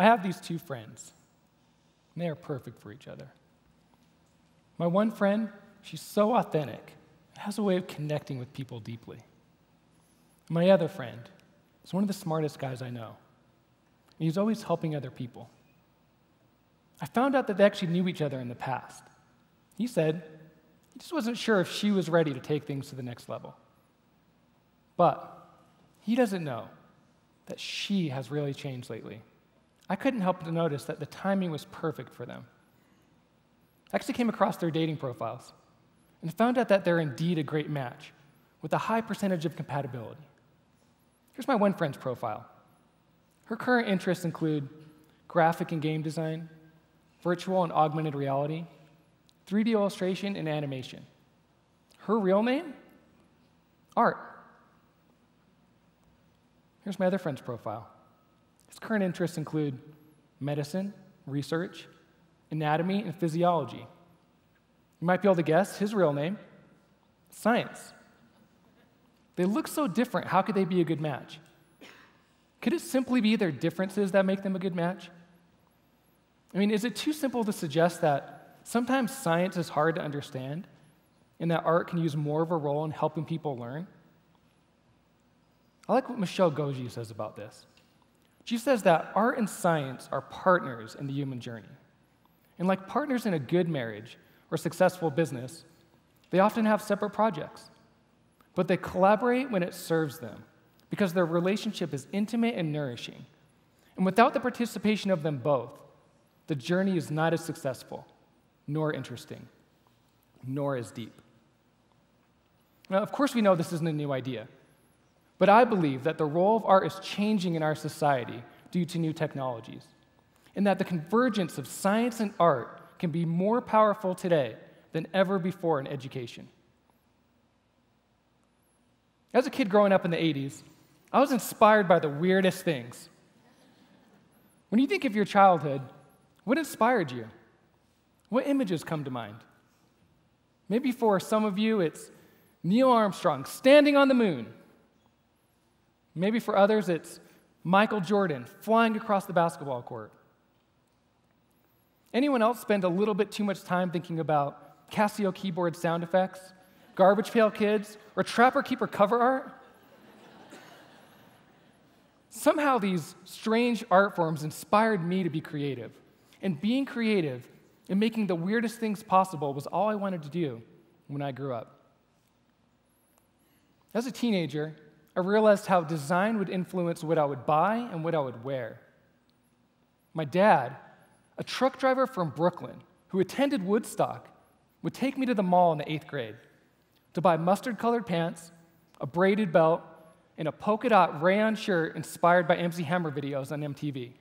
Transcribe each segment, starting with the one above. I have these two friends, and they are perfect for each other. My one friend, she's so authentic, has a way of connecting with people deeply. My other friend is one of the smartest guys I know, and he's always helping other people. I found out that they actually knew each other in the past. He said he just wasn't sure if she was ready to take things to the next level. But he doesn't know that she has really changed lately. I couldn't help but notice that the timing was perfect for them. I actually came across their dating profiles and found out that they're indeed a great match with a high percentage of compatibility. Here's my one friend's profile. Her current interests include graphic and game design, virtual and augmented reality, 3D illustration, and animation. Her real name? Art. Here's my other friend's profile. His current interests include medicine, research, anatomy, and physiology. You might be able to guess his real name, science. They look so different, how could they be a good match? Could it simply be their differences that make them a good match? I mean, is it too simple to suggest that sometimes science is hard to understand and that art can use more of a role in helping people learn? I like what Michelle Gogi says about this. She says that art and science are partners in the human journey. And like partners in a good marriage or successful business, they often have separate projects, but they collaborate when it serves them because their relationship is intimate and nourishing. And without the participation of them both, the journey is not as successful, nor interesting, nor as deep. Now, of course, we know this isn't a new idea, but I believe that the role of art is changing in our society due to new technologies, and that the convergence of science and art can be more powerful today than ever before in education. As a kid growing up in the 80s, I was inspired by the weirdest things. When you think of your childhood, what inspired you? What images come to mind? Maybe for some of you, it's Neil Armstrong standing on the moon. Maybe for others, it's Michael Jordan flying across the basketball court. Anyone else spend a little bit too much time thinking about Casio keyboard sound effects, Garbage Pail Kids, or Trapper Keeper cover art? Somehow these strange art forms inspired me to be creative. And being creative and making the weirdest things possible was all I wanted to do when I grew up. As a teenager, I realized how design would influence what I would buy and what I would wear. My dad, a truck driver from Brooklyn who attended Woodstock, would take me to the mall in the 8th grade to buy mustard-colored pants, a braided belt, and a polka dot rayon shirt inspired by MC Hammer videos on MTV.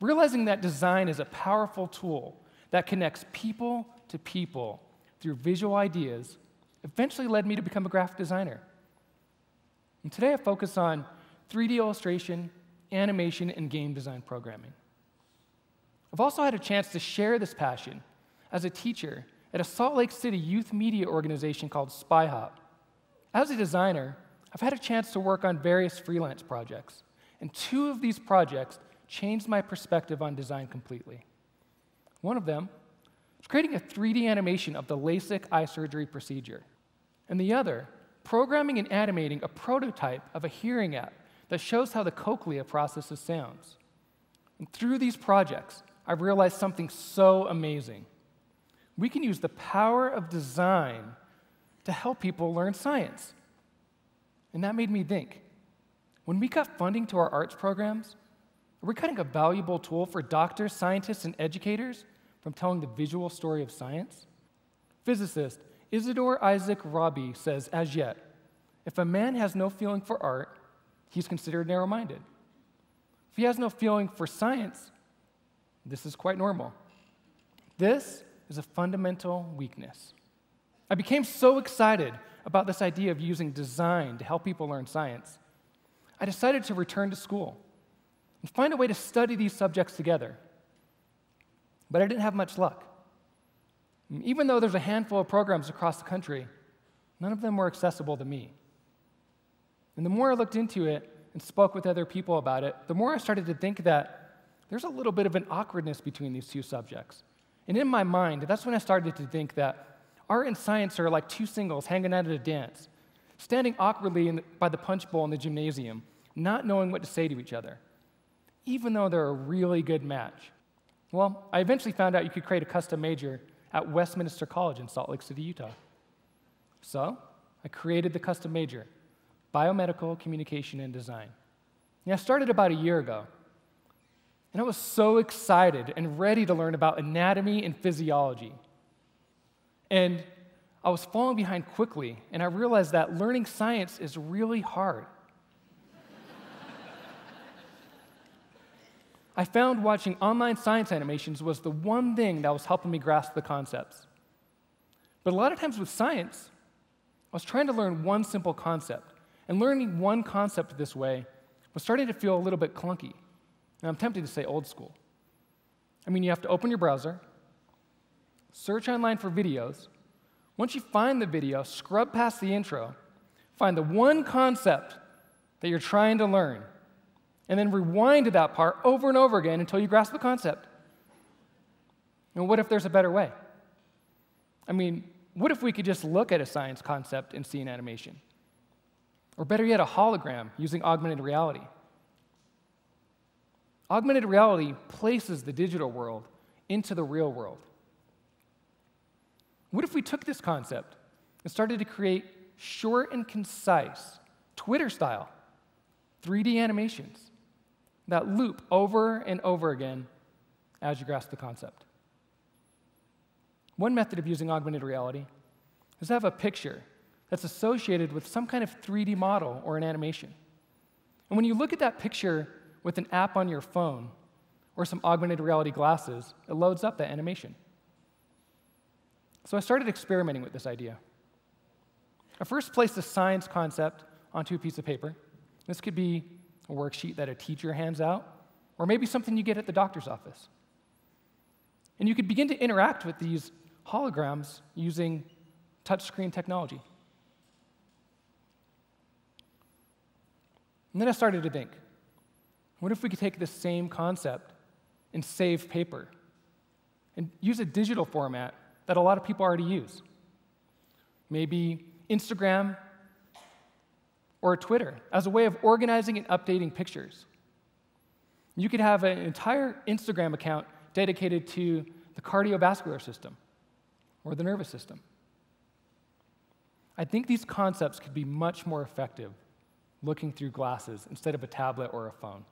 Realizing that design is a powerful tool that connects people to people through visual ideas eventually led me to become a graphic designer. And today I focus on 3D illustration, animation, and game design programming. I've also had a chance to share this passion as a teacher at a Salt Lake City youth media organization called Spy Hop. As a designer, I've had a chance to work on various freelance projects, and two of these projects changed my perspective on design completely. One of them was creating a 3D animation of the LASIK eye surgery procedure, and the other, programming and animating a prototype of a hearing app that shows how the cochlea processes sounds. And through these projects, I realized something so amazing. We can use the power of design to help people learn science. And that made me think, when we cut funding to our arts programs, are we cutting a valuable tool for doctors, scientists, and educators from telling the visual story of science? Physicist Isidore Isaac Robbie says, as yet, if a man has no feeling for art, he's considered narrow-minded. If he has no feeling for science, this is quite normal. This is a fundamental weakness. I became so excited about this idea of using design to help people learn science. I decided to return to school and find a way to study these subjects together. But I didn't have much luck. Even though there's a handful of programs across the country, none of them were accessible to me. And the more I looked into it, and spoke with other people about it, the more I started to think that there's a little bit of an awkwardness between these two subjects. And in my mind, that's when I started to think that art and science are like two singles hanging out at a dance, standing awkwardly by the punch bowl in the gymnasium, not knowing what to say to each other, even though they're a really good match. Well, I eventually found out you could create a custom major at Westminster College in Salt Lake City, Utah. So I created the custom major, Biomedical Communication and Design. And I started about a year ago. And I was so excited and ready to learn about anatomy and physiology. And I was falling behind quickly, and I realized that learning science is really hard. I found watching online science animations was the one thing that was helping me grasp the concepts. But a lot of times with science, I was trying to learn one simple concept, and learning one concept this way was starting to feel a little bit clunky. And I'm tempted to say old school. I mean, you have to open your browser, search online for videos. Once you find the video, scrub past the intro, find the one concept that you're trying to learn, and then rewind to that part over and over again until you grasp the concept. And what if there's a better way? I mean, what if we could just look at a science concept and see an animation? Or better yet, a hologram using augmented reality. Augmented reality places the digital world into the real world. What if we took this concept and started to create short and concise, Twitter-style 3D animations that loop over and over again as you grasp the concept? One method of using augmented reality is to have a picture that's associated with some kind of 3D model or an animation. And when you look at that picture with an app on your phone or some augmented reality glasses, it loads up that animation. So I started experimenting with this idea. I first placed a science concept onto a piece of paper. This could be a worksheet that a teacher hands out, or maybe something you get at the doctor's office. And you could begin to interact with these holograms using touchscreen technology. And then I started to think, what if we could take this same concept and save paper and use a digital format that a lot of people already use? Maybe Instagram or Twitter as a way of organizing and updating pictures. You could have an entire Instagram account dedicated to the cardiovascular system or the nervous system. I think these concepts could be much more effective looking through glasses instead of a tablet or a phone.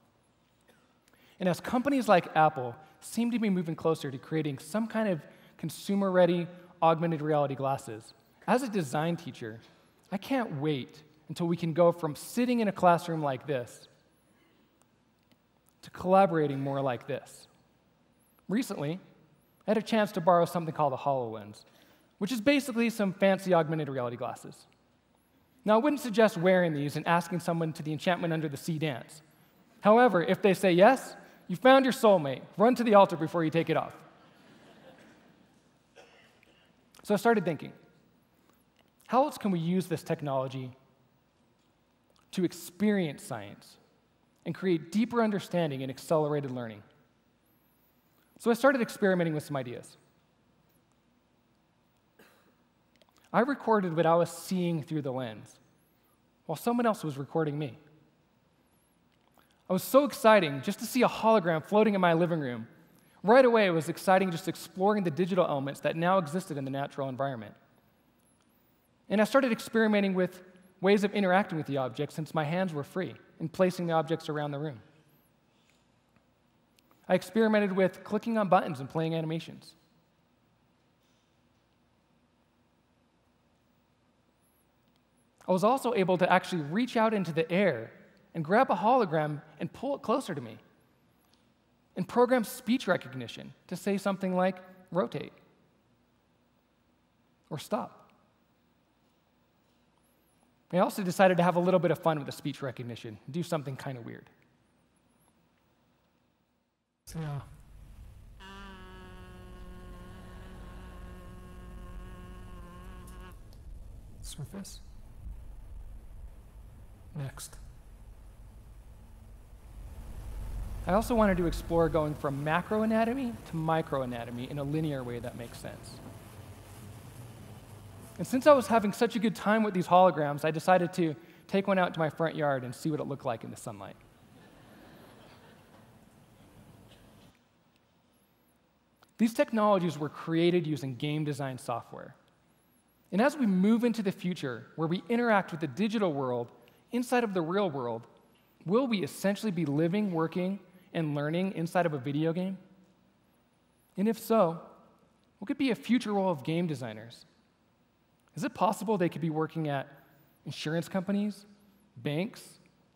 And as companies like Apple seem to be moving closer to creating some kind of consumer-ready augmented reality glasses, as a design teacher, I can't wait until we can go from sitting in a classroom like this to collaborating more like this. Recently, I had a chance to borrow something called a HoloLens, which is basically some fancy augmented reality glasses. Now, I wouldn't suggest wearing these and asking someone to the Enchantment Under the Sea dance. However, if they say yes, you found your soulmate. Run to the altar before you take it off. So I started thinking, how else can we use this technology to experience science and create deeper understanding and accelerated learning? So I started experimenting with some ideas. I recorded what I was seeing through the lens, while someone else was recording me. I was so excited just to see a hologram floating in my living room. Right away, it was exciting just exploring the digital elements that now existed in the natural environment. And I started experimenting with ways of interacting with the objects since my hands were free and placing the objects around the room. I experimented with clicking on buttons and playing animations. I was also able to actually reach out into the air and grab a hologram and pull it closer to me and program speech recognition to say something like rotate or stop. I also decided to have a little bit of fun with the speech recognition, do something kind of weird. So, surface. Next. I also wanted to explore going from macroanatomy to microanatomy in a linear way that makes sense. And since I was having such a good time with these holograms, I decided to take one out to my front yard and see what it looked like in the sunlight. These technologies were created using game design software. And as we move into the future, where we interact with the digital world inside of the real world, will we essentially be living, working, and learning inside of a video game? And if so, what could be a future role of game designers? Is it possible they could be working at insurance companies, banks,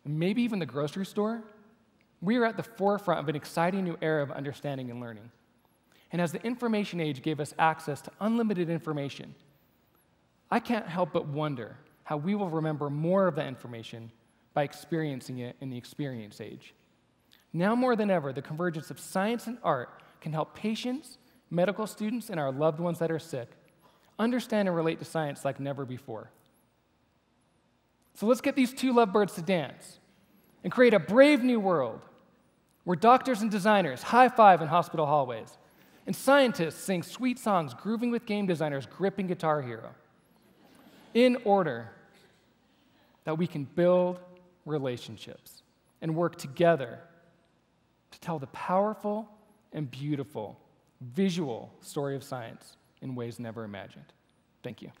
and maybe even the grocery store? We are at the forefront of an exciting new era of understanding and learning. And as the information age gave us access to unlimited information, I can't help but wonder how we will remember more of that information by experiencing it in the experience age. Now more than ever, the convergence of science and art can help patients, medical students, and our loved ones that are sick understand and relate to science like never before. So let's get these two lovebirds to dance and create a brave new world where doctors and designers high-five in hospital hallways, and scientists sing sweet songs grooving with game designers gripping Guitar Hero, in order that we can build relationships and work together to tell the powerful and beautiful visual story of science in ways never imagined. Thank you.